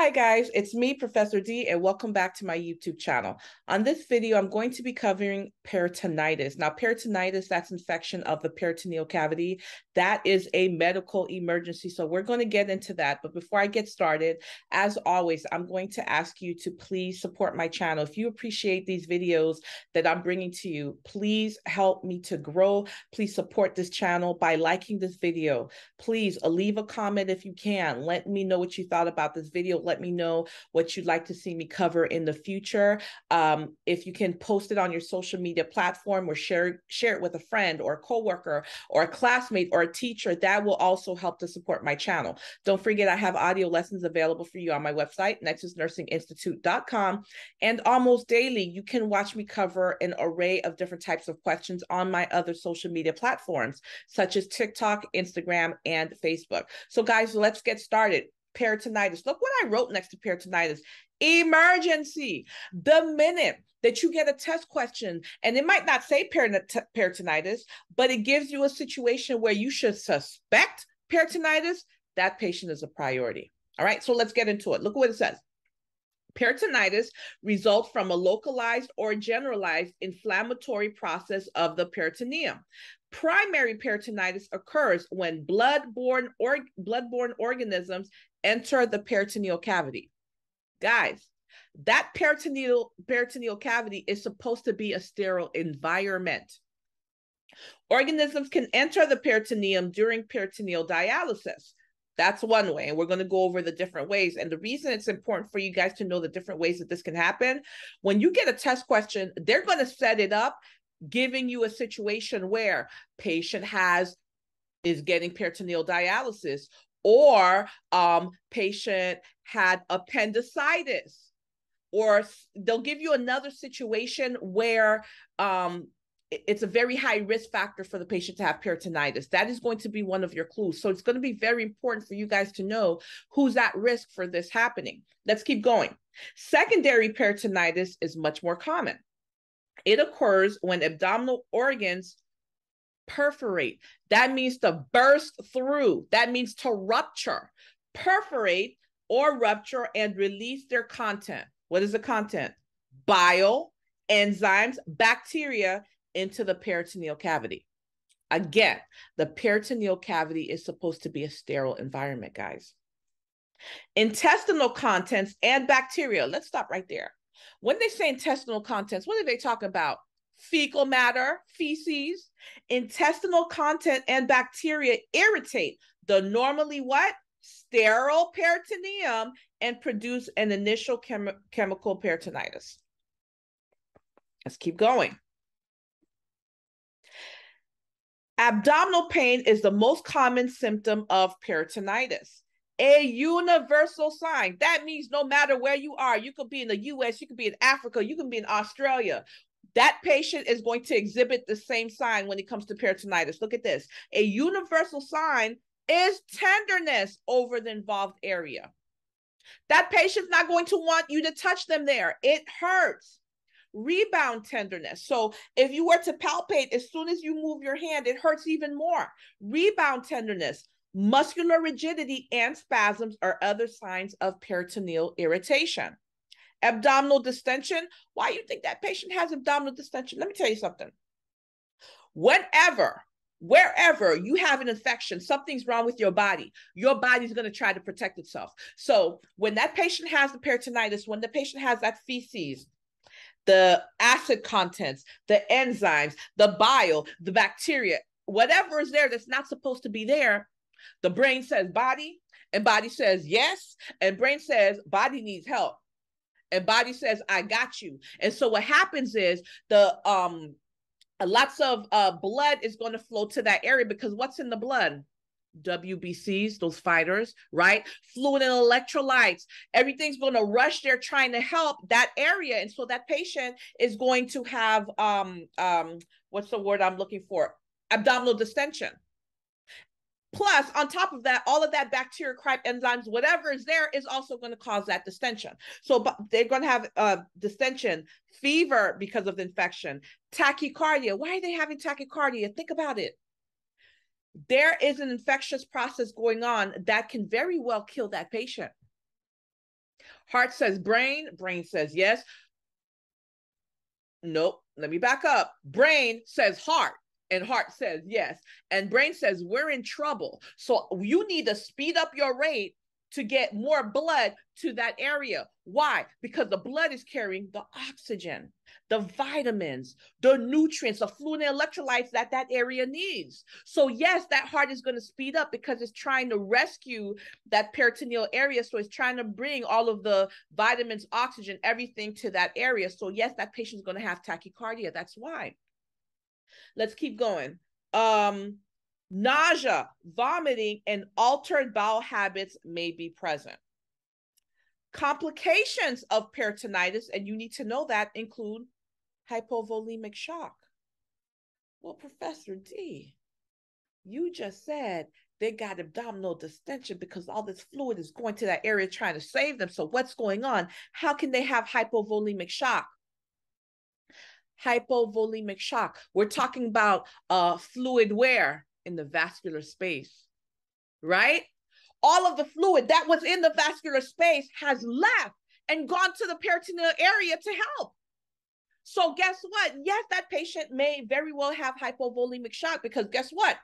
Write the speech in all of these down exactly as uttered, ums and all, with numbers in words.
Hi guys, it's me, Professor D, and welcome back to my YouTube channel. On this video, I'm going to be covering peritonitis. Now, peritonitis, that's infection of the peritoneal cavity. That is a medical emergency, so we're going to get into that. But before I get started, as always, I'm going to ask you to please support my channel. If you appreciate these videos that I'm bringing to you, please help me to grow. Please support this channel by liking this video. Please leave a comment if you can. Let me know what you thought about this video. Let me know what you'd like to see me cover in the future. Um, if you can post it on your social media platform or share, share it with a friend or a coworker or a classmate or a teacher, that will also help to support my channel. Don't forget, I have audio lessons available for you on my website, nexus nursing institute dot com. And almost daily, you can watch me cover an array of different types of questions on my other social media platforms, such as TikTok, Instagram, and Facebook. So guys, let's get started. Peritonitis. Look what I wrote next to peritonitis. Emergency. The minute that you get a test question, and it might not say peritonitis, but it gives you a situation where you should suspect peritonitis, that patient is a priority. All right, so let's get into it. Look what it says. Peritonitis results from a localized or generalized inflammatory process of the peritoneum. Primary peritonitis occurs when blood-borne or blood-borne organisms enter the peritoneal cavity. Guys, that peritoneal peritoneal cavity is supposed to be a sterile environment. Organisms can enter the peritoneum during peritoneal dialysis. That's one way, and we're going to go over the different ways. And the reason it's important for you guys to know the different ways that this can happen, when you get a test question, they're going to set it up, giving you a situation where patient has is getting peritoneal dialysis, or um, patient had appendicitis, or they'll give you another situation where um, it's a very high risk factor for the patient to have peritonitis. That is going to be one of your clues. So it's going to be very important for you guys to know who's at risk for this happening. Let's keep going. Secondary peritonitis is much more common. It occurs when abdominal organs perforate. That means to burst through. That means to rupture, perforate or rupture and release their content. What is the content? Bile, enzymes, bacteria, into the peritoneal cavity. Again, the peritoneal cavity is supposed to be a sterile environment, guys. Intestinal contents and bacteria. Let's stop right there. When they say intestinal contents, what are they talking about? Fecal matter, feces, intestinal content, and bacteria irritate the normally what? Sterile peritoneum and produce an initial chem chemical peritonitis. Let's keep going. Abdominal pain is the most common symptom of peritonitis, a universal sign. That means no matter where you are, you could be in the U S, you could be in Africa, you can be in Australia. That patient is going to exhibit the same sign when it comes to peritonitis. Look at this. A universal sign is tenderness over the involved area. That patient's not going to want you to touch them there. It hurts. Rebound tenderness. So if you were to palpate, as soon as you move your hand, it hurts even more. Rebound tenderness, muscular rigidity, and spasms are other signs of peritoneal irritation. Abdominal distension. Why do you think that patient has abdominal distension? Let me tell you something. Whenever, wherever you have an infection, something's wrong with your body. Your body's going to try to protect itself. So when that patient has the peritonitis, when the patient has that feces, the acid contents, the enzymes, the bile, the bacteria, whatever is there that's not supposed to be there, the brain says body, and body says yes, and brain says body needs help, and body says I got you. And so what happens is the um, lots of uh, blood is going to flow to that area because what's in the blood? W B Cs, those fighters, right? Fluid and electrolytes. Everything's going to rush there trying to help that area. And so that patient is going to have, um, um, what's the word I'm looking for? Abdominal distension. Plus, on top of that, all of that bacteria, crap, enzymes, whatever is there is also going to cause that distension. So they're going to have uh, distension, fever because of the infection, tachycardia. Why are they having tachycardia? Think about it. There is an infectious process going on that can very well kill that patient. Heart says brain. Brain says yes. Nope. Let me back up. Brain says heart. And heart says yes. And brain says we're in trouble. So you need to speed up your rate to get more blood to that area. Why? Because the blood is carrying the oxygen, the vitamins, the nutrients, the fluid and electrolytes that that area needs. So yes, that heart is going to speed up because it's trying to rescue that peritoneal area. So it's trying to bring all of the vitamins, oxygen, everything to that area. So yes, that patient's going to have tachycardia. That's why. Let's keep going. Um, nausea, vomiting, and altered bowel habits may be present. Complications of peritonitis, and you need to know that, include hypovolemic shock. Well, Professor D, you just said they got abdominal distension because all this fluid is going to that area trying to save them. So what's going on? How can they have hypovolemic shock? Hypovolemic shock. We're talking about uh, fluid wear in the vascular space, right? All of the fluid that was in the vascular space has left and gone to the peritoneal area to help. So guess what? Yes, that patient may very well have hypovolemic shock because guess what?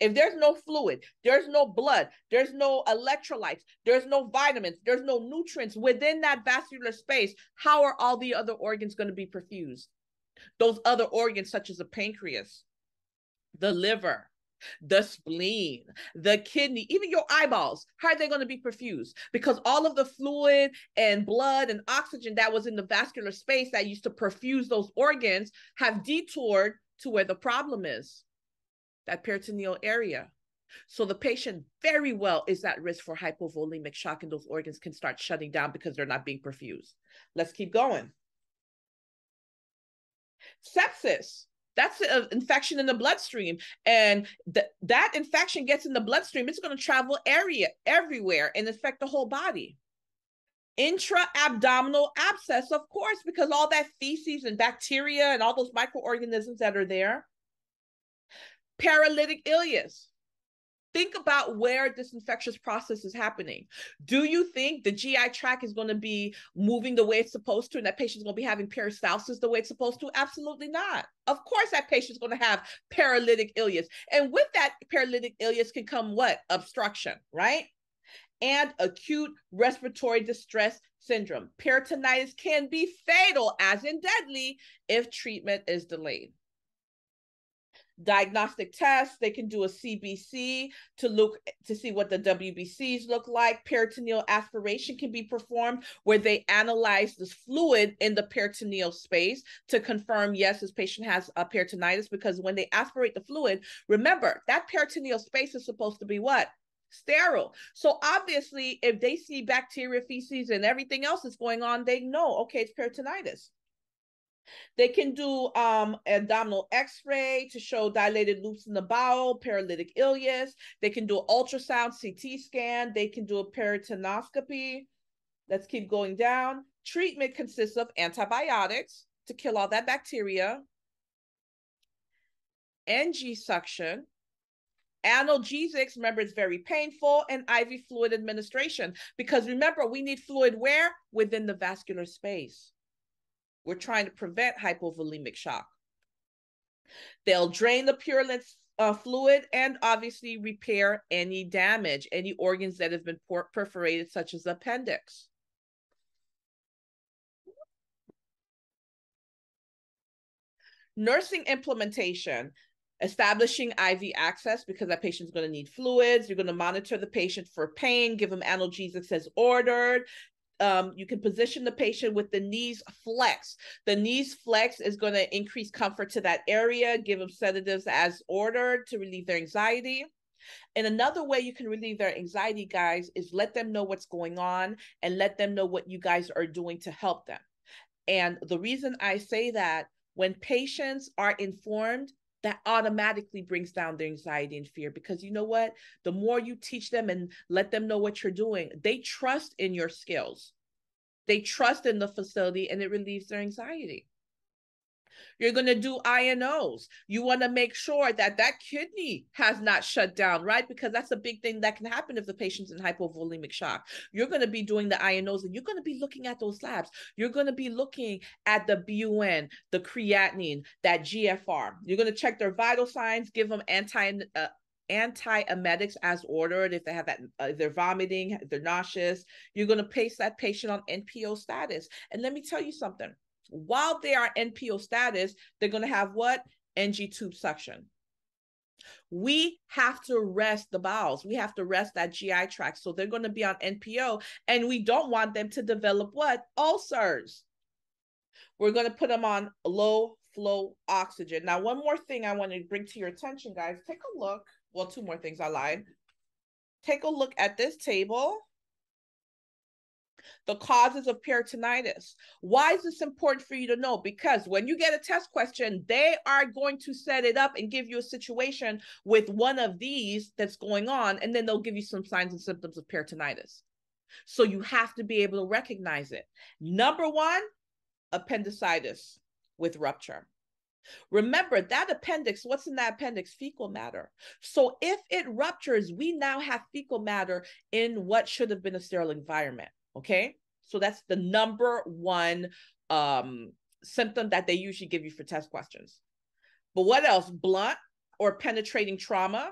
If there's no fluid, there's no blood, there's no electrolytes, there's no vitamins, there's no nutrients within that vascular space, how are all the other organs going to be perfused? Those other organs, such as the pancreas, the liver, the spleen, the kidney, even your eyeballs, how are they going to be perfused? Because all of the fluid and blood and oxygen that was in the vascular space that used to perfuse those organs have detoured to where the problem is, that peritoneal area. So the patient very well is at risk for hypovolemic shock, and those organs can start shutting down because they're not being perfused. Let's keep going. Sepsis, that's an infection in the bloodstream, and th that infection gets in the bloodstream, it's going to travel area everywhere and affect the whole body. Intra-abdominal abscess, of course, because all that feces and bacteria and all those microorganisms that are there. Paralytic ileus. Think about where this infectious process is happening. Do you think the G I tract is going to be moving the way it's supposed to and that patient's going to be having peristalsis the way it's supposed to? Absolutely not. Of course, that patient's going to have paralytic ileus. And with that paralytic ileus can come what? Obstruction, right? And acute respiratory distress syndrome. Peritonitis can be fatal, as in deadly, if treatment is delayed. Diagnostic tests, they can do a C B C to look to see what the W B Cs look like. Peritoneal aspiration can be performed where they analyze this fluid in the peritoneal space to confirm, yes, this patient has a peritonitis, because when they aspirate the fluid, remember that peritoneal space is supposed to be what? Sterile. So obviously, if they see bacteria, feces, and everything else that's going on, they know, okay, it's peritonitis. They can do um, abdominal x-ray to show dilated loops in the bowel, paralytic ileus. They can do ultrasound, C T scan. They can do a peritonoscopy. Let's keep going down. Treatment consists of antibiotics to kill all that bacteria, N G suction, analgesics, remember it's very painful, and I V fluid administration. Because remember, we need fluid where? Within the vascular space. We're trying to prevent hypovolemic shock. They'll drain the purulent uh, fluid and obviously repair any damage, any organs that have been perforated, such as the appendix. Nursing implementation, establishing I V access because that patient's going to need fluids. You're going to monitor the patient for pain, give them analgesics as ordered. Um, you can position the patient with the knees flex. The knees flex is going to increase comfort to that area, give them sedatives as ordered to relieve their anxiety. And another way you can relieve their anxiety, guys, is let them know what's going on and let them know what you guys are doing to help them. And the reason I say that, when patients are informed, that automatically brings down their anxiety and fear, because you know what? The more you teach them and let them know what you're doing, they trust in your skills. They trust in the facility, and it relieves their anxiety. You're going to do I N Os. You want to make sure that that kidney has not shut down, right? Because that's a big thing that can happen if the patient's in hypovolemic shock. You're going to be doing the I N Os, and you're going to be looking at those labs. You're going to be looking at the B U N, the creatinine, that G F R. You're going to check their vital signs, give them anti uh, antiemetics as ordered. If they have that, uh, they're vomiting, they're nauseous, you're going to place that patient on N P O status. And let me tell you something, while they are N P O status, they're going to have what? N G tube suction. We have to rest the bowels. We have to rest that G I tract. So they're going to be on N P O, and we don't want them to develop what? Ulcers. We're going to put them on low flow oxygen. Now, one more thing I want to bring to your attention, guys. Take a look. Well, two more things, I lied. Take a look at this table. The causes of peritonitis. Why is this important for you to know? Because when you get a test question, they are going to set it up and give you a situation with one of these that's going on, and then they'll give you some signs and symptoms of peritonitis. So you have to be able to recognize it. Number one, appendicitis with rupture. Remember that appendix, what's in that appendix? Fecal matter. So if it ruptures, we now have fecal matter in what should have been a sterile environment. Okay. So that's the number one um, symptom that they usually give you for test questions. But what else? Blunt or penetrating trauma.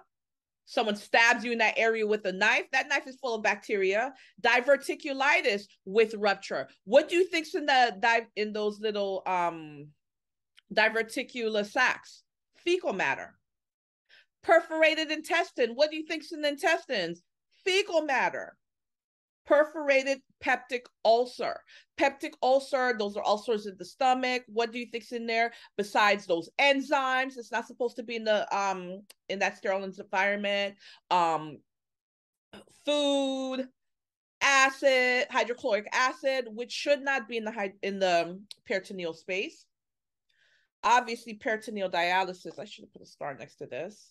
Someone stabs you in that area with a knife. That knife is full of bacteria. Diverticulitis with rupture. What do you think's in the dive in those little um, diverticular sacs? Fecal matter. Perforated intestine. What do you think's in the intestines? Fecal matter. Perforated peptic ulcer. Peptic ulcer, those are ulcers in the stomach. What do you think's in there besides those enzymes? It's not supposed to be in the um in that sterile environment. Um, food, acid, hydrochloric acid, which should not be in the in the peritoneal space. Obviously, peritoneal dialysis. I should have put a star next to this,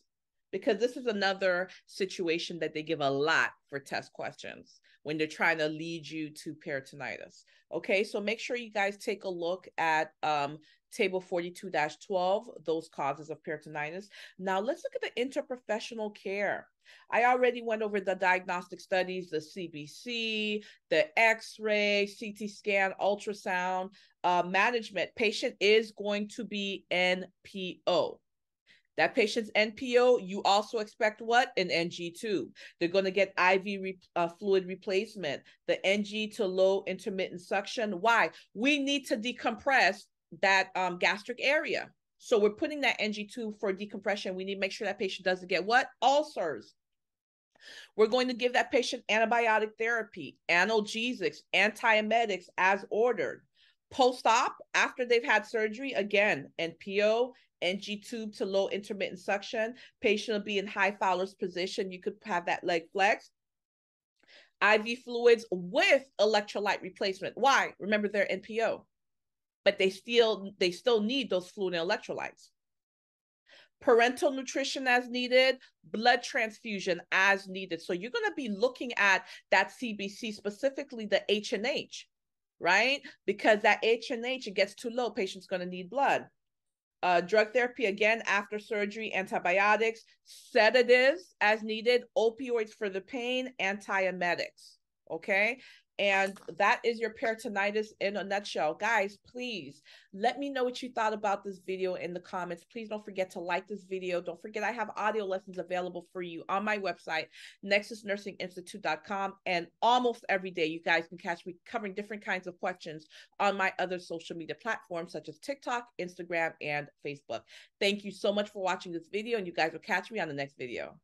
because this is another situation that they give a lot for test questions when they're trying to lead you to peritonitis. Okay, so make sure you guys take a look at um, table forty-two dash twelve, those causes of peritonitis. Now let's look at the interprofessional care. I already went over the diagnostic studies, the C B C, the X-ray, C T scan, ultrasound, uh, management. Patient is going to be N P O. That patient's N P O, you also expect what? An N G tube. They're going to get I V re uh, fluid replacement, the N G to low intermittent suction. Why? We need to decompress that um, gastric area. So we're putting that N G tube for decompression. We need to make sure that patient doesn't get what? Ulcers. We're going to give that patient antibiotic therapy, analgesics, antiemetics as ordered. Post-op, after they've had surgery, again, N P O, N G tube to low intermittent suction. Patient will be in high Fowler's position. You could have that leg flexed. I V fluids with electrolyte replacement. Why? Remember, they're N P O, but they still they still need those fluid and electrolytes. Parental nutrition as needed, blood transfusion as needed. So you're going to be looking at that C B C, specifically the H and H, right? Because that H and H, it gets too low, patient's going to need blood. Uh, drug therapy, again, after surgery, antibiotics, sedatives as needed, opioids for the pain, antiemetics, okay? And that is your peritonitis in a nutshell. Guys, please let me know what you thought about this video in the comments. Please don't forget to like this video. Don't forget I have audio lessons available for you on my website, nexus nursing institute dot com. And almost every day, you guys can catch me covering different kinds of questions on my other social media platforms, such as TikTok, Instagram, and Facebook. Thank you so much for watching this video, and you guys will catch me on the next video.